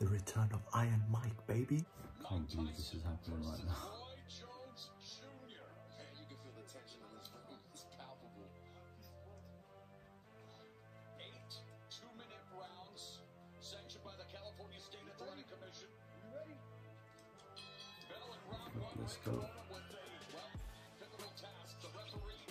The return of Iron Mike, baby. Can't believe this is happening right now. Roy Jones Jr. Man, you can feel the tension in this room. It's palpable. 8 2-minute rounds sanctioned by the California State Athletic Commission. You ready? Bell in round one. Let's go. With a pivotal task. The referee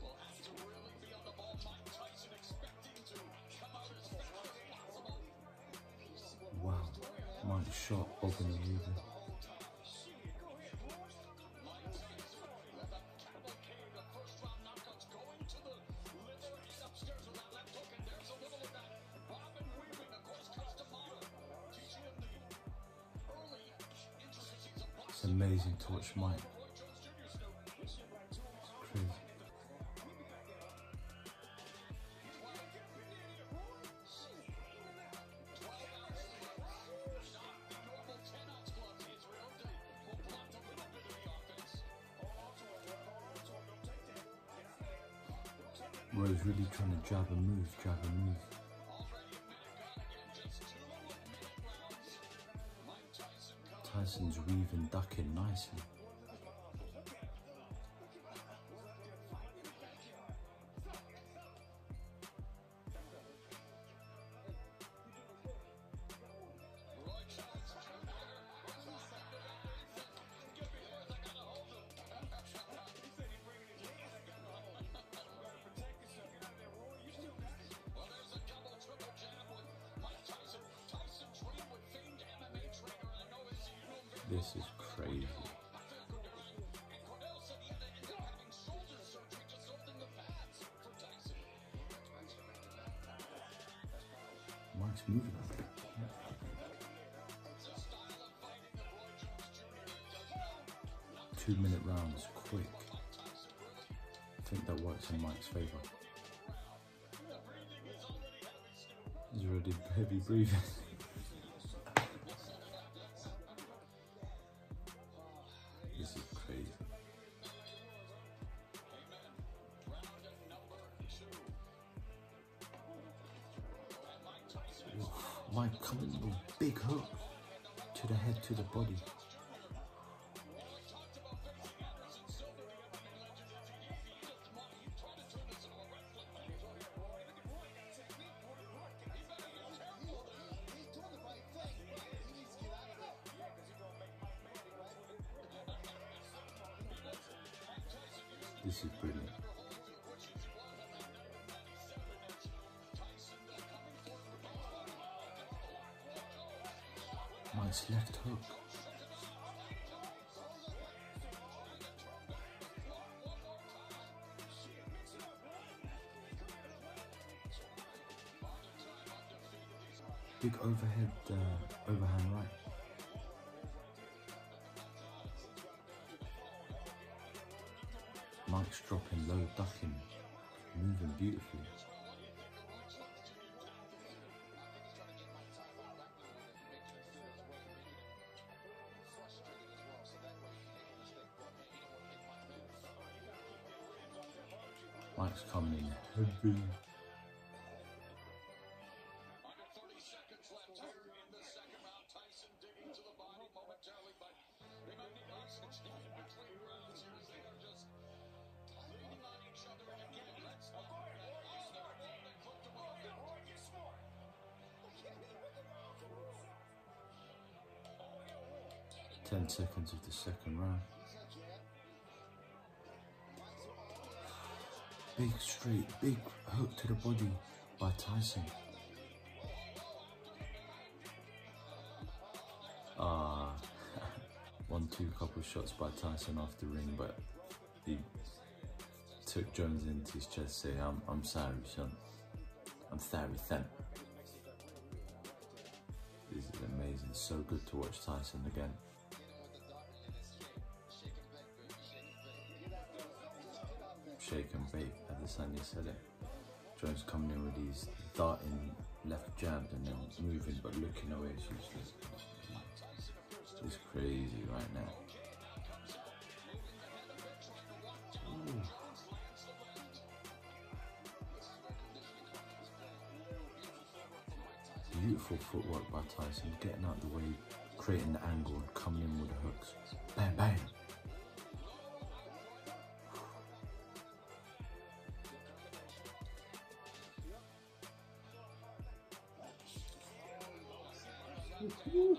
will have to really be on the ball. Mike Tyson expecting to come out as fast as possible. Wow, one shot open the leader. It's amazing to watch Mike. It's crazy. Roy's really trying to jab and move, jab and move. Tyson's weaving, ducking nicely. This is crazy. Mike's moving up there. Yeah. 2-minute rounds, quick. I think that works in Mike's favour. He's already heavy breathing. This is crazy. Mike coming with a big hook to the head, to the body. This is brilliant. Nice left hook. Big overhead, overhand right. Mike's dropping low, ducking, moving beautifully. Mike's coming in heavy. Ten seconds of the second round. Big straight, big hook to the body by Tyson. Ah, 1-2 couple shots by Tyson off the ring, but he took Jones into his chest, say, I'm sorry, son. I'm sorry, son. This is amazing. So good to watch Tyson again. Shake and bait, Adesanya said it. Jones coming in with these darting left jab and then moving but looking away. It's crazy right now. Ooh. beautiful footwork by Tyson, getting out the way, creating the angle and coming in with the hooks. Bang, bang. Woo-hoo.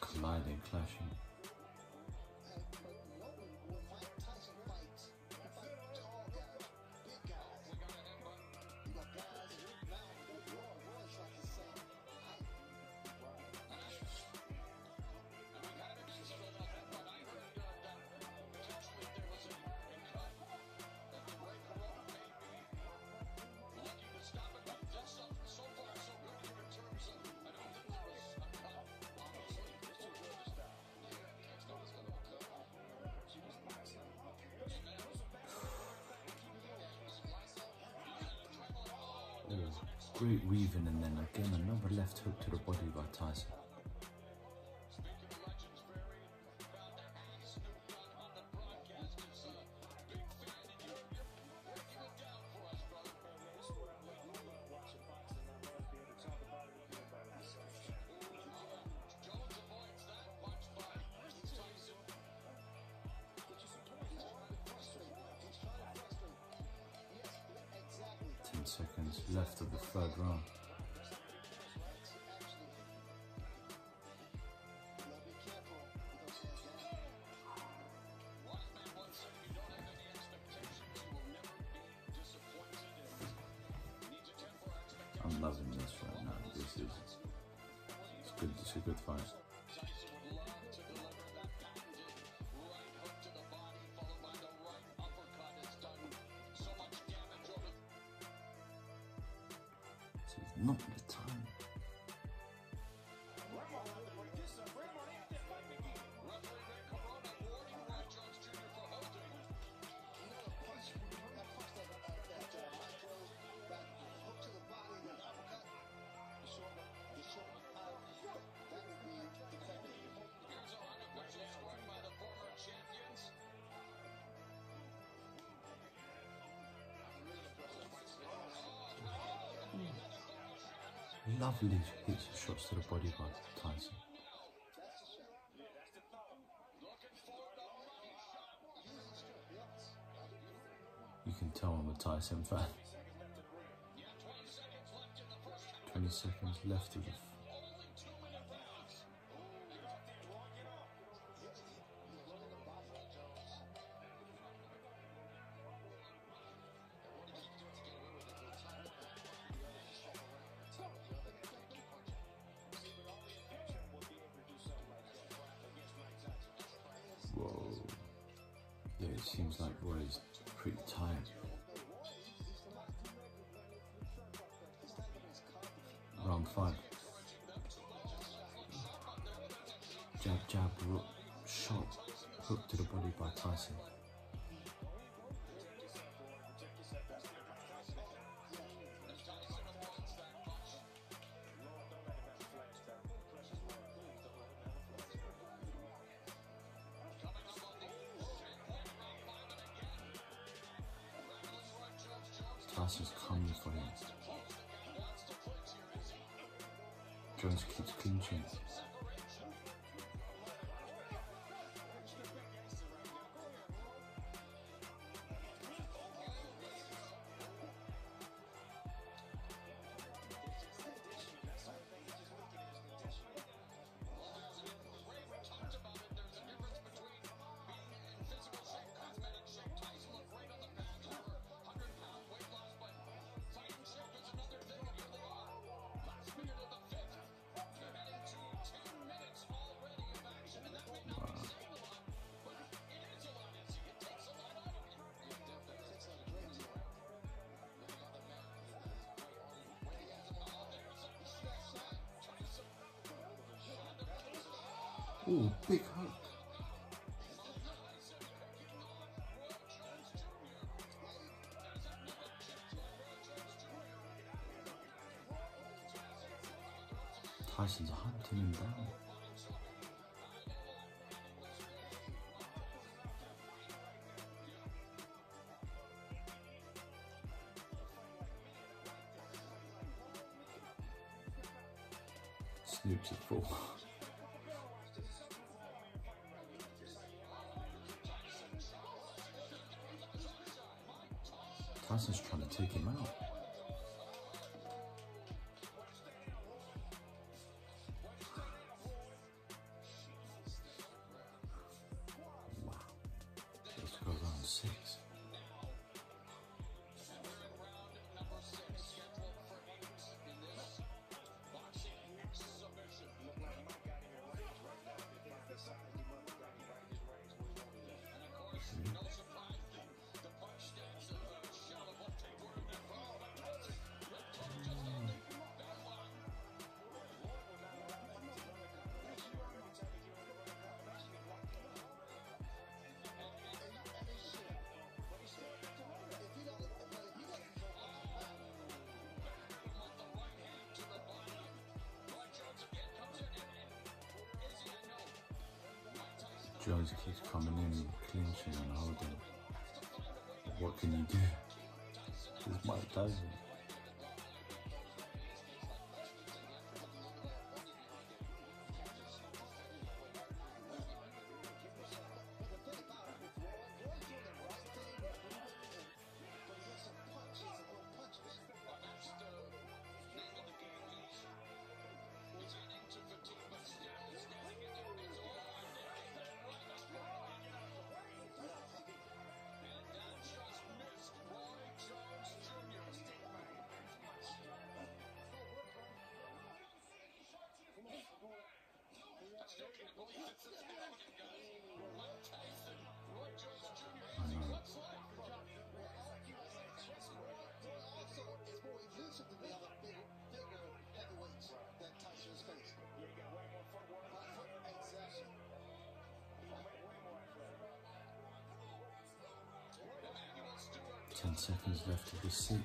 Colliding, clashing. Great weaving, and then again another left hook to the body by Tyson. Seconds left of the third round. I'm loving this right now. It's good. It's a good fight. Not the time. Lovely hits and shots to the body by Tyson. You can tell I'm a Tyson fan. 20 seconds left of the It seems like Roy's pretty tired. Round 5. Jab, jab, rope, shot, hook to the body by Tyson. Tyson's coming for him. Jones keeps clinching. Oh, big hook. Tyson's hunting him down. Snoop's a fool. Tyson's trying to take him out. Wow. Let's go round six. Jones keeps coming in, clinching and holding. What can you do? It's Mike Tyson. I can't believe it's a talented guy. Mike Tyson, Roy Jones Jr. He looks like the guy. Roy also is more elusive than the other bigger heavyweights that Tyson's faced. Yeah, he got way more footwork. Exactly. Way more. 10 seconds left of this scene.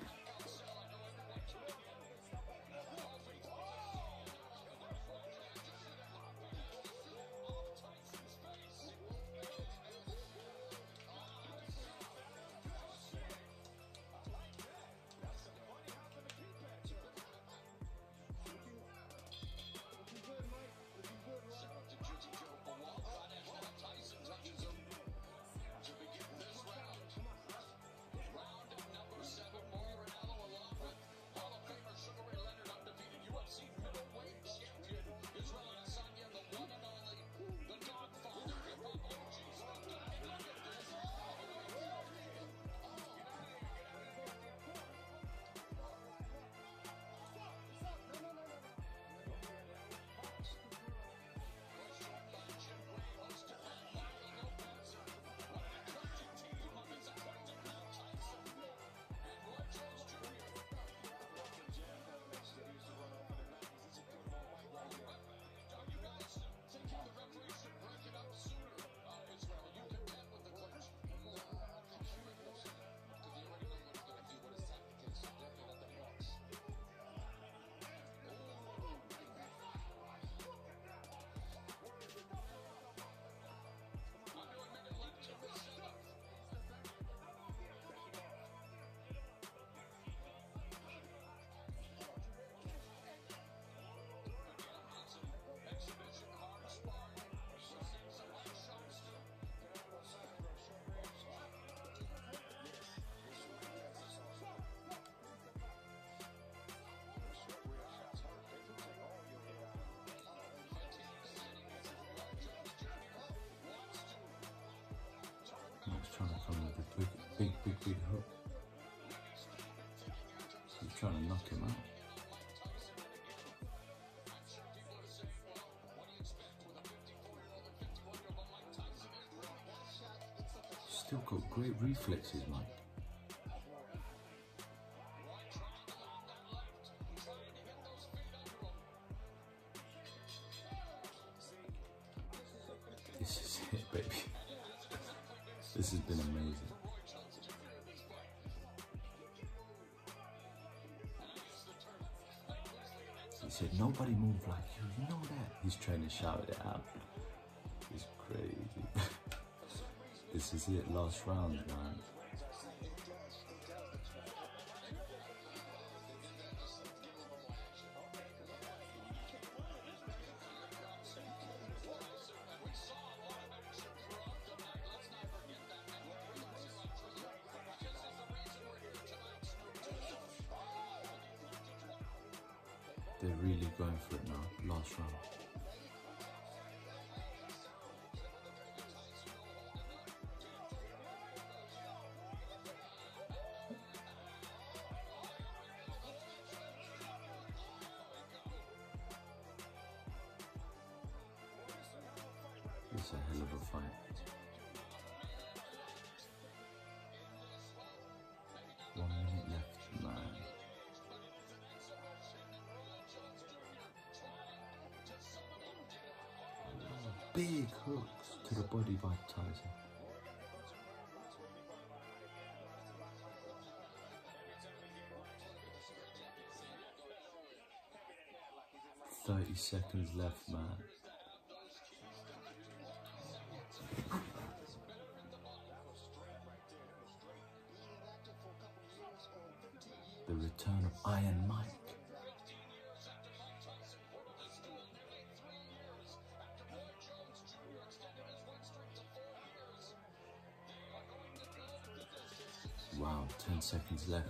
He's trying to come with a big hook. He's trying to knock him out. Still got great reflexes, Mike. This is it, baby. This has been amazing. He said, nobody moved like you, you know that. He's trying to shout it out. It's crazy. This is it, last round, man. They're really going for it now, last round. It's a hell of a fight. One minute left, man. Big hooks to the body by Tyson. $30 seconds left, man. The return of Iron Mike. Wow, 10 seconds left.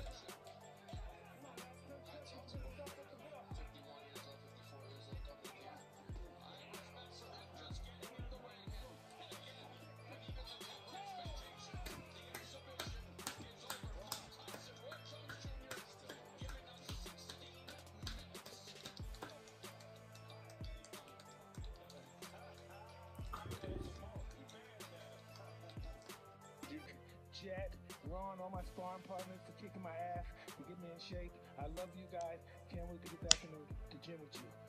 Jack, Ron, all my sparring partners for kicking my ass, for getting me in shape. I love you guys. Can't wait to get back in the gym with you.